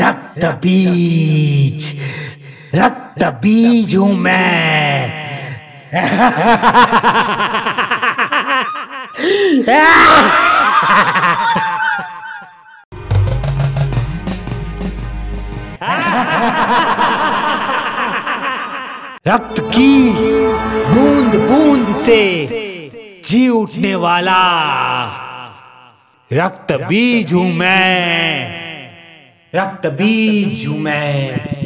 रक्तबीज रक्तबीज हूं मैं। रक्त की बूंद बूंद से जी उठने वाला रक्तबीज हूं मैं। रक्तबीज हूं मैं।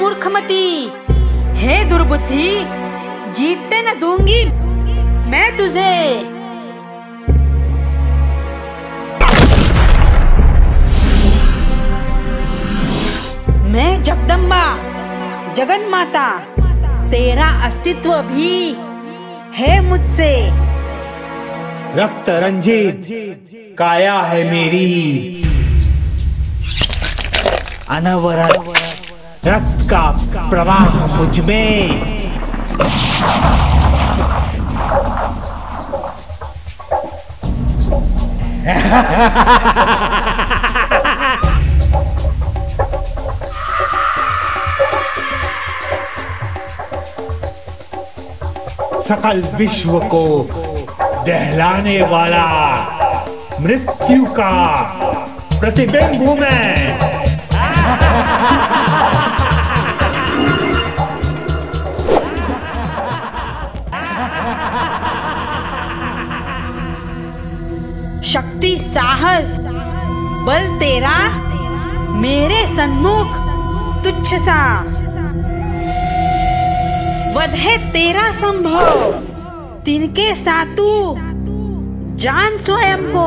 मूर्खमती, हे दुर्बुद्धि, जीतने न दूंगी मैं तुझे। मैं जगदम्बा, जगन माता, तेरा अस्तित्व भी है मुझसे। रक्त रंजित काया है मेरी, अनवरत रक्त का प्रवाह मुझ में। सकल विश्व को दहलाने वाला मृत्यु का प्रतिबिंब हूं मैं। शक्ति, साहस, बल तेरा मेरे सन्मुख तुच्छ सा। वध है तेरा संभव, तिनके सातु जान स्वयं को।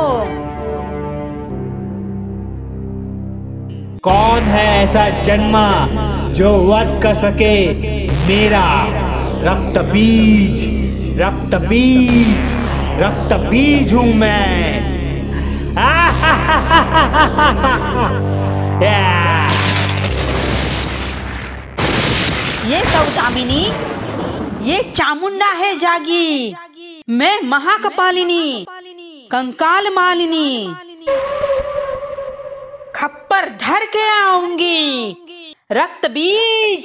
कौन है ऐसा जन्मा जो वध कर सके मेरा रक्तबीज। रक्तबीज, रक्तबीज हूं मैं। ये सौदामिनी, ये चामुंडा है जागी। मैं महाकपालिनी, कंकाल मालिनी, खप्पर धर के आऊंगी। रक्तबीज,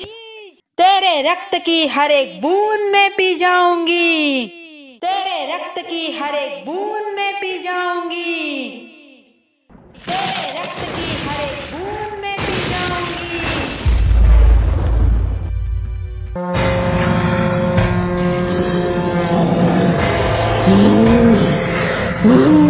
तेरे रक्त की हर एक बूंद में पी जाऊंगी। तेरे रक्त की हर एक बूंद में पी जाऊंगी। तेरे रक्त की हर एक बूंद में पी जाऊंगी। रक्तबीज,